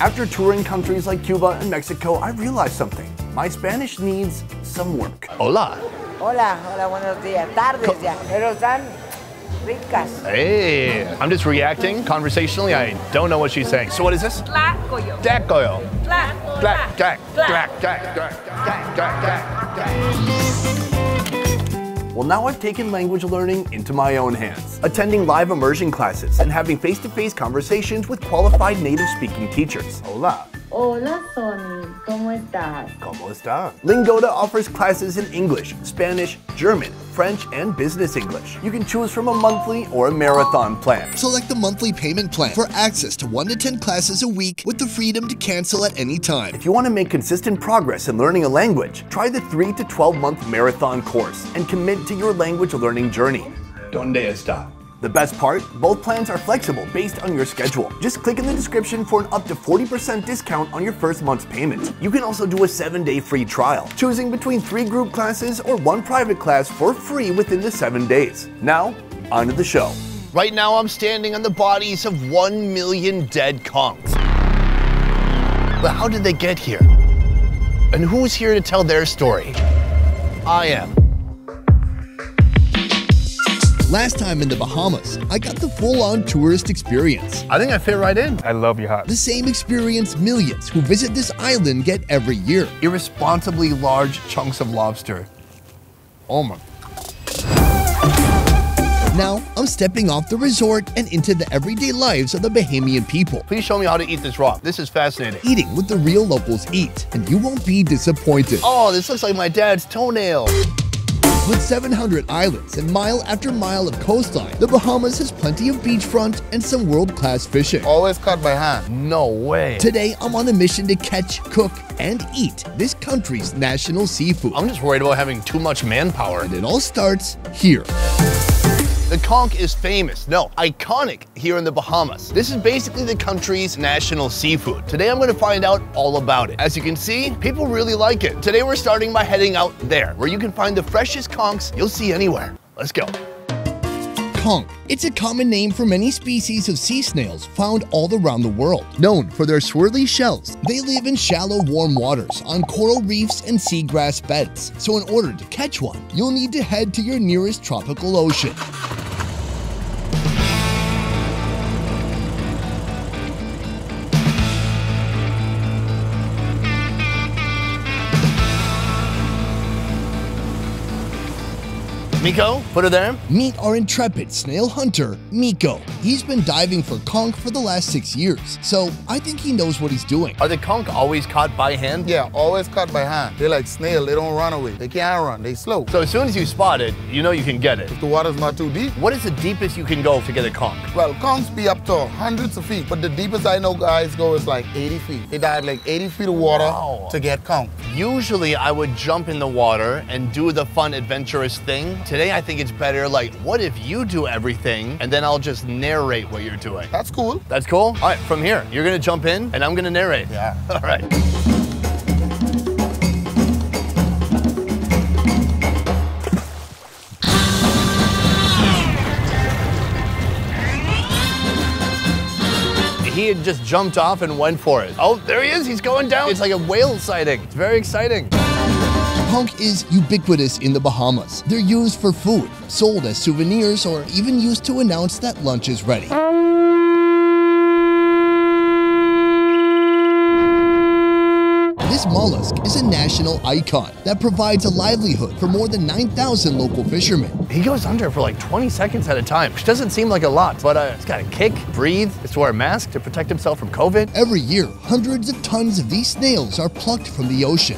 After touring countries like Cuba and Mexico, I realized something. My Spanish needs some work. Hola. Hola, hola, buenos días. Tardes ya. Pero están ricas. Hey, I'm just reacting conversationally. I don't know what she's saying. So what is this? Tlacoyo. Tlacoyo. Tlacoyo. Tlac, tlac, tlac. Well, now I've taken language learning into my own hands, attending live immersion classes and having face-to-face conversations with qualified native-speaking teachers. Hola. Hola, Sonny. ¿Cómo estás? ¿Cómo estás? Lingoda offers classes in English, Spanish, German, French, and business English. You can choose from a monthly or a marathon plan. Select the monthly payment plan for access to 1 to 10 classes a week with the freedom to cancel at any time. If you want to make consistent progress in learning a language, try the 3 to 12-month marathon course and commit to your language learning journey. ¿Dónde está? The best part, both plans are flexible based on your schedule. Just click in the description for an up to 40% discount on your first month's payment. You can also do a 7-day free trial, choosing between 3 group classes or 1 private class for free within the 7 days. Now, on to the show. Right now I'm standing on the bodies of 1 million dead conchs. But how did they get here? And who's here to tell their story? I am. Last time in the Bahamas, I got the full-on tourist experience. I think I fit right in. I love your hut. The same experience millions who visit this island get every year. Irresponsibly large chunks of lobster. Oh my. Now, I'm stepping off the resort and into the everyday lives of the Bahamian people. Please show me how to eat this raw. This is fascinating. Eating what the real locals eat, and you won't be disappointed. Oh, this looks like my dad's toenail. With 700 islands and mile after mile of coastline, the Bahamas has plenty of beachfront and some world-class fishing. Always caught by hand. No way. Today, I'm on a mission to catch, cook, and eat this country's national seafood. I'm just worried about having too much manpower. And it all starts here. The conch is famous, no, iconic here in the Bahamas. This is basically the country's national seafood. Today I'm gonna find out all about it. As you can see, people really like it. Today we're starting by heading out there, where you can find the freshest conchs you'll see anywhere. Let's go. Conch. It's a common name for many species of sea snails found all around the world. Known for their swirly shells, they live in shallow, warm waters on coral reefs and seagrass beds. So in order to catch one, you'll need to head to your nearest tropical ocean. Miko, put her there. Meet our intrepid snail hunter, Miko. He's been diving for conch for the last 6 years, so I think he knows what he's doing. Are the conch always caught by hand? Yeah, always caught by hand. They're like snail, they don't run away. They can't run, they slow. So as soon as you spot it, you know you can get it. If the water's not too deep. What is the deepest you can go to get a conch? Well, conchs be up to hundreds of feet, but the deepest I know guys go is like 80 feet. They dive like 80 feet of water to get conch. Usually I would jump in the water and do the fun, adventurous thing. Today, I think it's better, like, what if you do everything, and then I'll just narrate what you're doing. That's cool. That's cool? All right, from here, you're gonna jump in, and I'm gonna narrate. Yeah. All right. He had just jumped off and went for it. Oh, there he is, he's going down. It's like a whale sighting. It's very exciting. Conch is ubiquitous in the Bahamas. They're used for food, sold as souvenirs, or even used to announce that lunch is ready. This mollusk is a national icon that provides a livelihood for more than 9,000 local fishermen. He goes under for like 20 seconds at a time, which doesn't seem like a lot, but he's got to kick, breathe, has to wear a mask to protect himself from COVID. Every year, hundreds of tons of these snails are plucked from the ocean.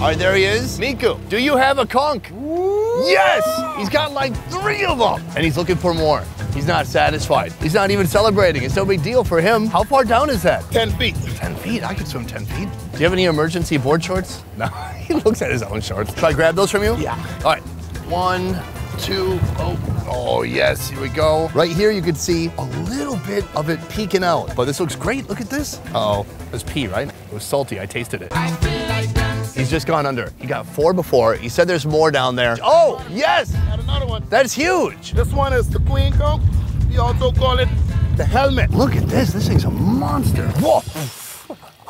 All right, there he is. Miku, do you have a conch? Ooh. Yes! He's got like 3 of them, and he's looking for more. He's not satisfied. He's not even celebrating. It's no big deal for him. How far down is that? 10 feet. 10 feet? I could swim 10 feet. Do you have any emergency board shorts? No, he looks at his own shorts. Should I grab those from you? Yeah. All right, 1, 2, oh yes, here we go. Right here, you can see a little bit of it peeking out, but this looks great, look at this. Uh-oh, it was pee, right? It was salty, I tasted it. I feel like that. He's just gone under. He got 4 before. He said there's more down there. Oh, yes! Got another one. That's huge. This one is the queen conch. We also call it the helmet. Look at this. This thing's a monster. Whoa!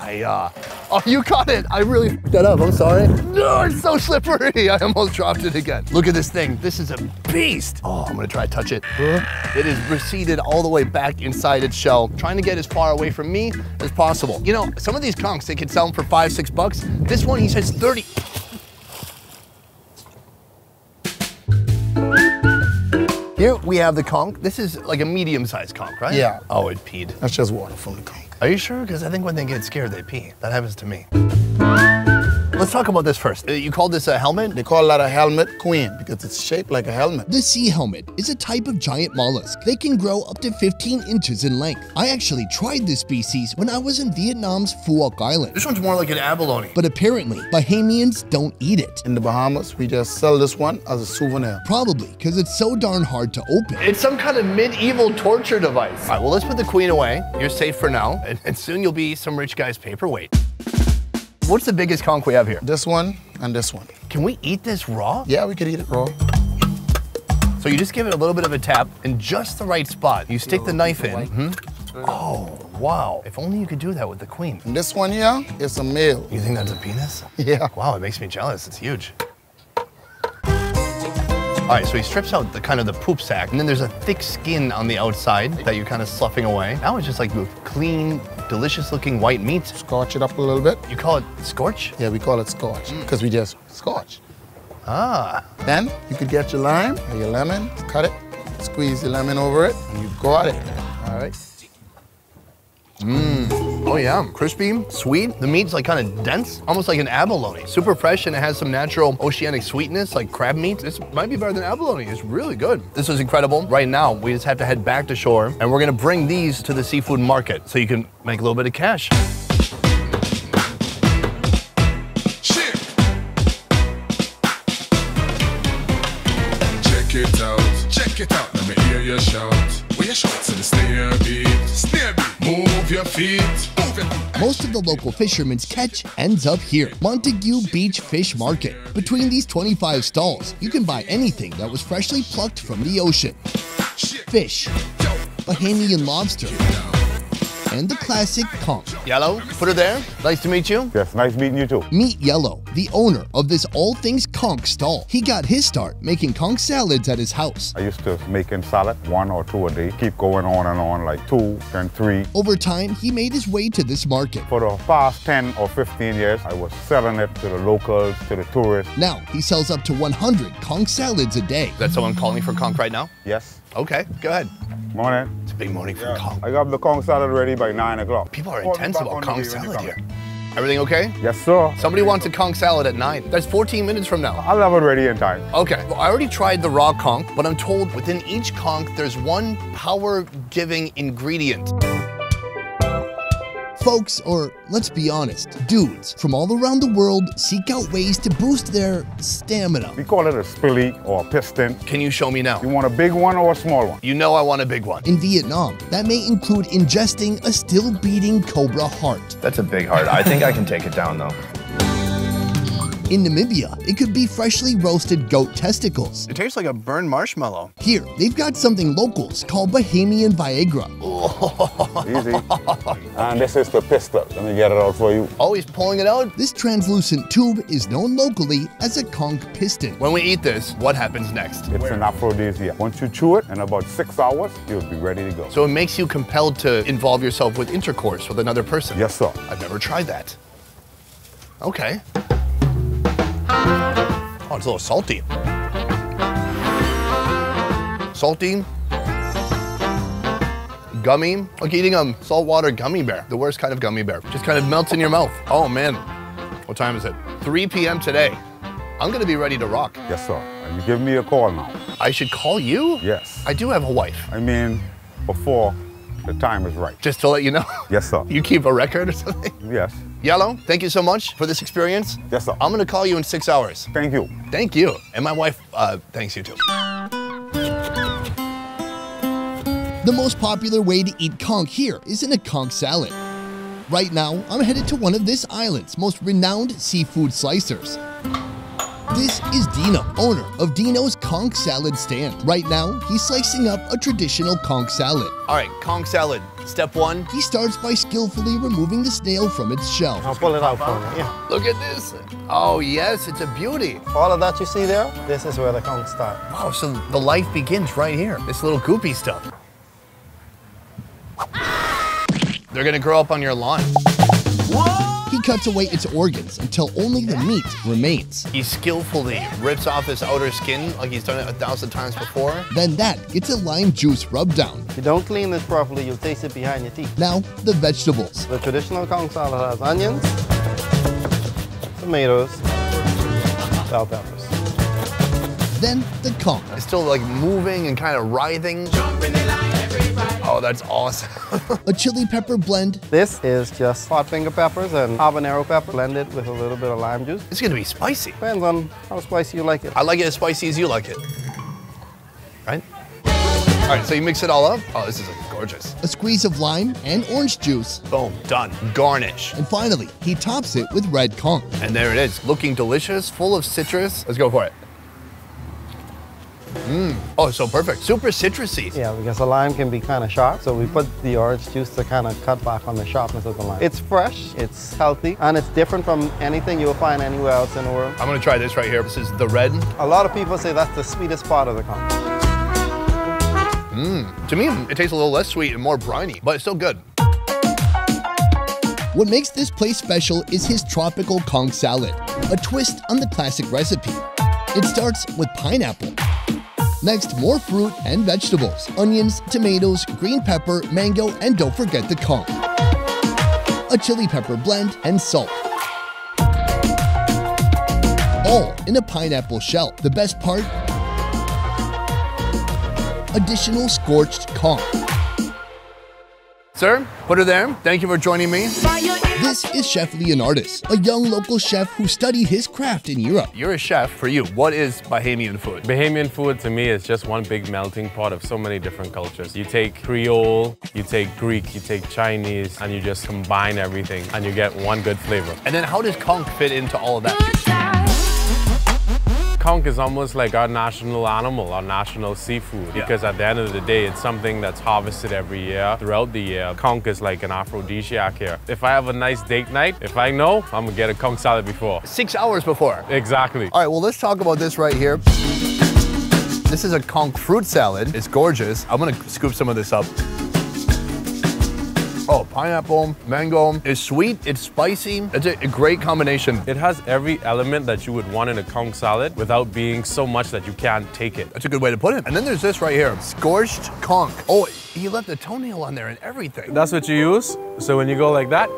Oh, you caught it. I really f***ed that up, I'm sorry. No, it's so slippery. I almost dropped it again. Look at this thing. This is a beast. Oh, I'm gonna try to touch it. It is receded all the way back inside its shell, trying to get as far away from me as possible. You know, some of these conchs, they can sell them for $5, $6. This one, he says 30. Here we have the conch. This is like a medium-sized conch, right? Yeah. Oh, it peed. That's just water from the conch. Are you sure? Because I think when they get scared, they pee. That happens to me. Let's talk about this first. You call this a helmet? They call that a helmet queen because it's shaped like a helmet. The sea helmet is a type of giant mollusk. They can grow up to 15 inches in length. I actually tried this species when I was in Vietnam's Phu Oc Island. This one's more like an abalone. But apparently, Bahamians don't eat it. In the Bahamas, we just sell this one as a souvenir. Probably because it's so darn hard to open. It's some kind of medieval torture device. All right, well, let's put the queen away. You're safe for now. And soon you'll be some rich guy's paperweight. What's the biggest conch we have here? This one and this one. Can we eat this raw? Yeah, we could eat it raw. So you just give it a little bit of a tap in just the right spot. You stick the knife in. Mm-hmm. Oh, wow. If only you could do that with the queen. And this one here is a male. You think that's a penis? Yeah. Wow, it makes me jealous. It's huge. All right, so he strips out the kind of the poop sack, and then there's a thick skin on the outside that you're kind of sloughing away. Now it's just like clean, delicious-looking white meat. Scorch it up a little bit. You call it scorch? Yeah, we call it scorch, because we just scorch. Ah. Then you could get your lime or your lemon, cut it, squeeze the lemon over it, and you've got it. All right. Oh yeah, crispy, sweet. The meat's like kind of dense, almost like an abalone. Super fresh, and it has some natural oceanic sweetness, like crab meat. This might be better than abalone. It's really good. This is incredible. Right now, we just have to head back to shore, and we're gonna bring these to the seafood market so you can make a little bit of cash. Check it out, let me hear your shout. Well, your shout to the snare beat, move your feet. Most of the local fishermen's catch ends up here, Montagu Beach Fish Market. Between these 25 stalls, you can buy anything that was freshly plucked from the ocean. Fish, Bahamian lobster, and the classic conch. Yellow, put her there. Nice to meet you. Yes, nice meeting you too. Meet Yellow, the owner of this all things conch stall. He got his start making conch salads at his house. I used to make him salad, 1 or 2 a day. Keep going on and on, like 2 and 3. Over time, he made his way to this market. For the past 10 or 15 years, I was selling it to the locals, to the tourists. Now, he sells up to 100 conch salads a day. Is that someone calling for conch right now? Yes. Okay, go ahead. Morning. It's a big morning for conch. I got the conch salad ready by 9 o'clock. People are intense about conch salad here. Everything okay? Yes, sir. Somebody wants a conch salad at 9. That's 14 minutes from now. I'll have it ready in time. Okay, well, I already tried the raw conch, but I'm told within each conch, there's one power-giving ingredient. Folks, or let's be honest, dudes from all around the world seek out ways to boost their stamina. We call it a spilly or a piston. Can you show me now? You want a big one or a small one? You know I want a big one. In Vietnam, that may include ingesting a still-beating cobra heart. That's a big heart. I think I can take it down, though. In Namibia, it could be freshly roasted goat testicles. It tastes like a burned marshmallow. Here, they've got something locals call Bahamian Viagra. Easy. And this is the pistol. Let me get it out for you. Oh, he's pulling it out? This translucent tube is known locally as a conch piston. When we eat this, what happens next? It's an aphrodisiac. Once you chew it, in about 6 hours, you'll be ready to go. So it makes you compelled to involve yourself with intercourse with another person? Yes, sir. I've never tried that. Okay. Oh, it's a little salty. Salty. Gummy. Like eating a saltwater gummy bear. The worst kind of gummy bear. Just kind of melts in your mouth. Oh, man. What time is it? 3 p.m. today. I'm going to be ready to rock. Yes, sir. And you give me a call now. I should call you? Yes. I do have a wife. I mean, before the time is right. Just to let you know? Yes, sir. You keep a record or something? Yes. Yellow, thank you so much for this experience. Yes, sir. I'm gonna call you in 6 hours. Thank you. Thank you. And my wife, thanks you too. The most popular way to eat conch here is in a conch salad. Right now, I'm headed to one of this island's most renowned seafood slicers. This is Dino, owner of Dino's Conch Salad stand. Right now, he's slicing up a traditional conch salad. All right, conch salad, step one. He starts by skillfully removing the snail from its shell. I'll pull it out for you. Yeah. Look at this. Oh yes, it's a beauty. All of that you see there, this is where the conch start. Wow, so the life begins right here. This little goopy stuff. They're gonna grow up on your lawn. Whoa! He cuts away its organs until only the meat remains. He skillfully rips off his outer skin like he's done it 1,000 times before. Then that gets a lime juice rub down. If you don't clean this properly, you'll taste it behind your teeth. Now, the vegetables. The traditional conch salad has onions, tomatoes, bell peppers. Then the conch. It's still like moving and kind of writhing. Oh, that's awesome. A chili pepper blend. This is just hot finger peppers and habanero pepper blended with a little bit of lime juice. It's gonna be spicy. Depends on how spicy you like it. I like it as spicy as you like it. Right? All right, so you mix it all up. Oh, this is gorgeous. A squeeze of lime and orange juice. Boom, done. Garnish. And finally, he tops it with red conch. And there it is, looking delicious, full of citrus. Let's go for it. Mmm. Oh, so perfect. Super citrusy. Yeah, because the lime can be kind of sharp, so we put the orange juice to kind of cut back on the sharpness of the lime. It's fresh, it's healthy, and it's different from anything you'll find anywhere else in the world. I'm gonna try this right here. This is the red. A lot of people say that's the sweetest part of the conch. Mmm. To me, it tastes a little less sweet and more briny, but it's still good. What makes this place special is his tropical conch salad, a twist on the classic recipe. It starts with pineapple. Next, more fruit and vegetables, onions, tomatoes, green pepper, mango, and don't forget the conch. A chili pepper blend and salt. All in a pineapple shell. The best part? Additional scorched conch. Sir, put her there. Thank you for joining me. This is Chef Leonardis, a young local chef who studied his craft in Europe. You're a chef. For you, what is Bahamian food? Bahamian food to me is just one big melting pot of so many different cultures. You take Creole, you take Greek, you take Chinese, and you just combine everything and you get one good flavor. And then how does conch fit into all of that? Conch is almost like our national animal, our national seafood, because at the end of the day, it's something that's harvested every year, throughout the year. Conch is like an aphrodisiac here. If I have a nice date night, if I know, I'm gonna get a conch salad before. 6 hours before. Exactly. All right, well, let's talk about this right here. This is a conch fruit salad. It's gorgeous. I'm gonna scoop some of this up. Oh, pineapple, mango. It's sweet, it's spicy. It's a great combination. It has every element that you would want in a conch salad without being so much that you can't take it. That's a good way to put it. And then there's this right here, scorched conch. Oh, he left a toenail on there and everything. That's what you use, so when you go like that.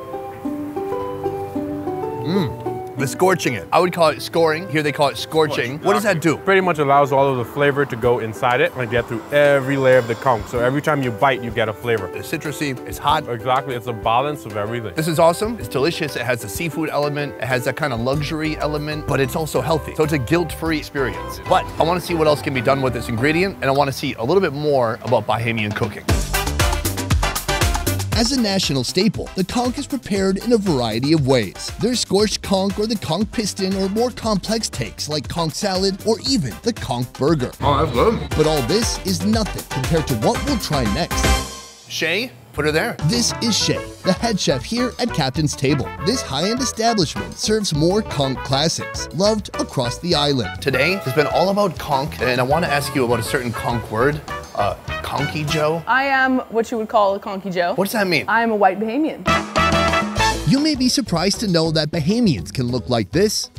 The scorching it. I would call it scoring. Here they call it scorching. What does that do? Pretty much allows all of the flavor to go inside it and get through every layer of the conch. So every time you bite, you get a flavor. It's citrusy, it's hot. Exactly, it's a balance of everything. This is awesome, it's delicious. It has the seafood element, it has that kind of luxury element, but it's also healthy. So it's a guilt-free experience. But I wanna see what else can be done with this ingredient, and I wanna see a little bit more about Bahamian cooking. As a national staple, the conch is prepared in a variety of ways. There's scorched conch or the conch piston or more complex takes like conch salad or even the conch burger. Oh, that's good. But all this is nothing compared to what we'll try next. Shay? Put her there. This is Shay, the head chef here at Captain's Table. This high-end establishment serves more conch classics, loved across the island. Today has been all about conch, and I want to ask you about a certain conch word, Conky Joe. I am what you would call a Conky Joe. What does that mean? I am a white Bahamian. You may be surprised to know that Bahamians can look like this,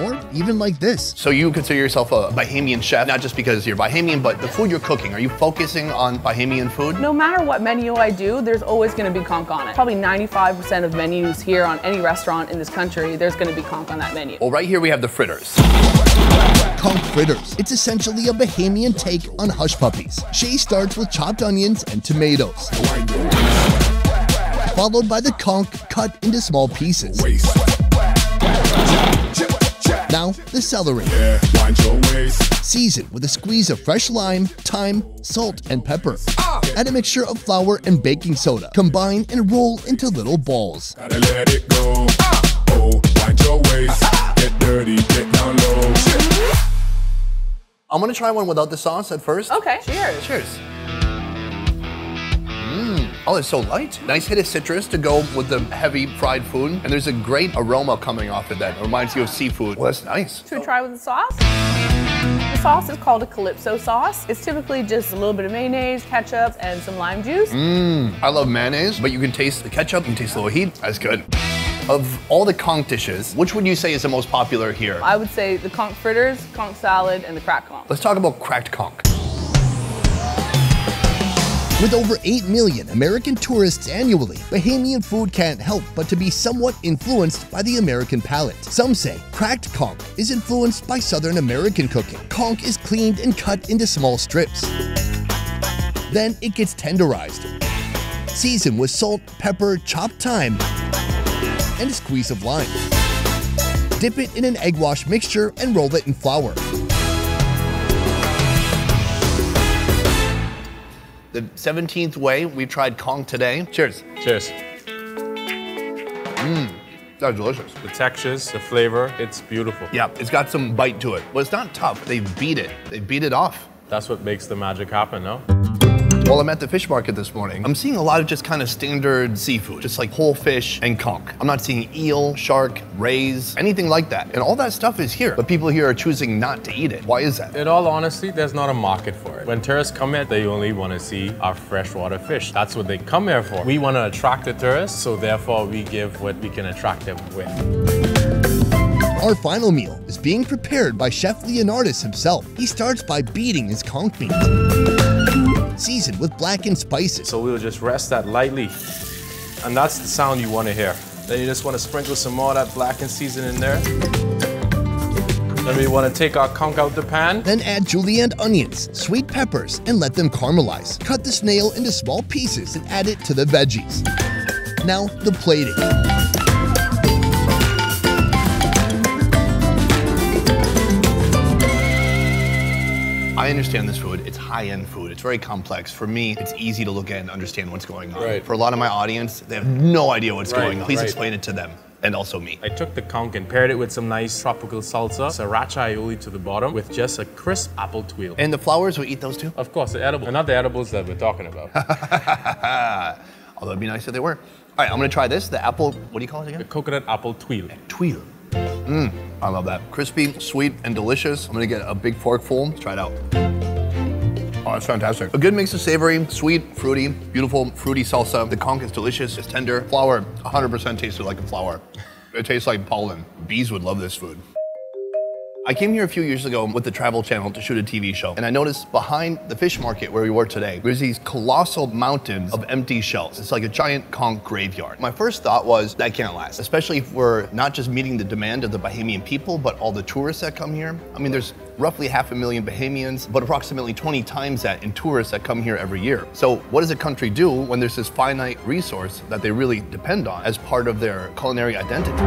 or even like this. So you consider yourself a Bahamian chef, not just because you're Bahamian, but the food you're cooking. Are you focusing on Bahamian food? No matter what menu I do, there's always gonna be conch on it. Probably 95% of menus here on any restaurant in this country, there's gonna be conch on that menu. Well, right here we have the fritters. Conch fritters. It's essentially a Bahamian take on hush puppies. Shay starts with chopped onions and tomatoes, followed by the conch cut into small pieces. Now, the celery. Season with a squeeze of fresh lime, thyme, salt, and pepper. Add a mixture of flour and baking soda. Combine and roll into little balls. Gotta let it go. Oh, wind your waist. Get dirty, get down low. I'm gonna try one without the sauce at first. Okay. Cheers. Cheers. Oh, it's so light. Nice hit of citrus to go with the heavy fried food. And there's a great aroma coming off of that. It reminds you of seafood. Well, that's nice. Should we try with the sauce? The sauce is called a calypso sauce. It's typically just a little bit of mayonnaise, ketchup, and some lime juice. I love mayonnaise, but you can taste the ketchup, you can taste a little heat. That's good. Of all the conch dishes, which would you say is the most popular here? I would say the conch fritters, conch salad, and the cracked conch. Let's talk about cracked conch. With over 8 million American tourists annually, Bahamian food can't help but to be somewhat influenced by the American palate. Some say cracked conch is influenced by Southern American cooking. Conch is cleaned and cut into small strips. Then it gets tenderized, seasoned with salt, pepper, chopped thyme, and a squeeze of lime. Dip it in an egg wash mixture and roll it in flour. The 17th way we tried conch today. Cheers. Cheers. That's delicious. The textures, the flavor, it's beautiful. Yeah, it's got some bite to it. But it's not tough, they beat it off. That's what makes the magic happen, no? Well, I'm at the fish market this morning. I'm seeing a lot of just kind of standard seafood, just like whole fish and conch. I'm not seeing eel, shark, rays, anything like that. And all that stuff is here, but people here are choosing not to eat it. Why is that? In all honesty, there's not a market for it. When tourists come here, they only want to see our freshwater fish. That's what they come here for. We want to attract the tourists, so therefore we give what we can attract them with. Our final meal is being prepared by Chef Leonardis himself. He starts by beating his conch meat, seasoned with blackened spices. So we'll just rest that lightly, and that's the sound you want to hear. Then you just want to sprinkle some more of that blackened seasoning in there. Then we want to take our conch out the pan. Then add julienne onions, sweet peppers, and let them caramelize. Cut the snail into small pieces and add it to the veggies. Now the plating. I understand this food, it's high-end food, it's very complex. For me, it's easy to look at and understand what's going on. Right. For a lot of my audience, they have no idea what's going on. Please explain it to them, and also me. I took the conch and paired it with some nice tropical salsa, sriracha aioli to the bottom, with just a crisp apple twirl. And the flowers, we eat those too? Of course, the edibles, and not the edibles that we're talking about. Although it'd be nice if they were. All right, I'm gonna try this, the apple, what do you call it again? The coconut apple twirl. Twirl. I love that. Crispy, sweet, and delicious. I'm gonna get a big forkful. Let's try it out. Oh, that's fantastic. A good mix of savory, sweet, fruity, beautiful fruity salsa. The conch is delicious, it's tender. Flour, 100% tasted like a flour. It tastes like pollen. Bees would love this food. I came here a few years ago with the Travel Channel to shoot a TV show, and I noticed behind the fish market where we were today, there's these colossal mountains of empty shells. It's like a giant conch graveyard. My first thought was, that can't last, especially if we're not just meeting the demand of the Bahamian people, but all the tourists that come here. I mean, there's roughly 500,000 Bahamians, but approximately 20 times that in tourists that come here every year. So what does a country do when there's this finite resource that they really depend on as part of their culinary identity?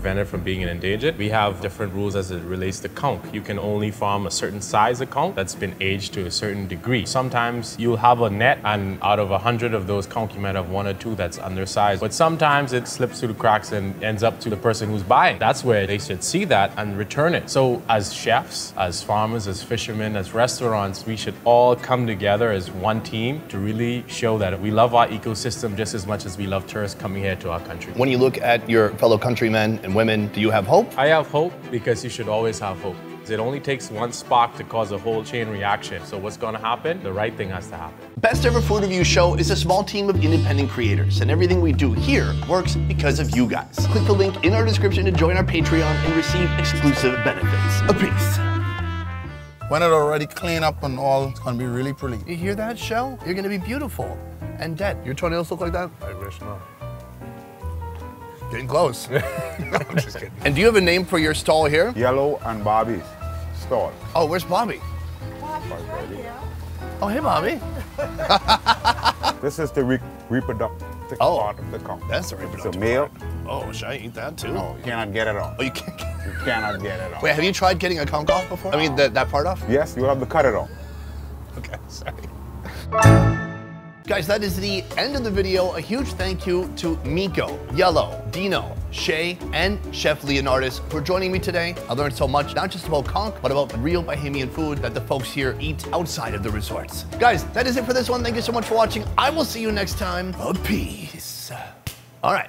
Prevent it from being endangered. We have different rules as it relates to conch. You can only farm a certain size of conch that's been aged to a certain degree. Sometimes you'll have a net, and out of 100 of those conch, you might have 1 or 2 that's undersized. But sometimes it slips through the cracks and ends up to the person who's buying. That's where they should see that and return it. So as chefs, as farmers, as fishermen, as restaurants, we should all come together as one team to really show that we love our ecosystem just as much as we love tourists coming here to our country. When you look at your fellow countrymen and women, do you have hope? I have hope, because you should always have hope. It only takes one spark to cause a whole chain reaction. So what's gonna happen? The right thing has to happen. Best Ever Food Review Show is a small team of independent creators, and everything we do here works because of you guys. Click the link in our description to join our Patreon and receive exclusive benefits. A piece. When it already clean up and all, it's gonna be really pretty. You hear that, Shell? You're gonna be beautiful and dead. Your toenails look like that? I wish not. Getting close. No, I'm just kidding. And do you have a name for your stall here? Yellow and Bobby's Stall. Oh, where's Bobby? Bobby's right here. Oh, hey, Bobby. This is the reproductive part of the conch. That's the reproductive. It's a meal. Oh, should I eat that too? No, you cannot get it off. Oh, you can't get it off. You cannot get it off. Wait, have you tried getting a conch off before? I mean, that part off? Yes, you'll have to cut it off. Okay, sorry. Guys, that is the end of the video. A huge thank you to Miko, Yellow, Dino, Shay, and Chef Leonardis for joining me today. I learned so much, not just about conch, but about real Bahamian food that the folks here eat outside of the resorts. Guys, that is it for this one. Thank you so much for watching. I will see you next time. Peace. All right.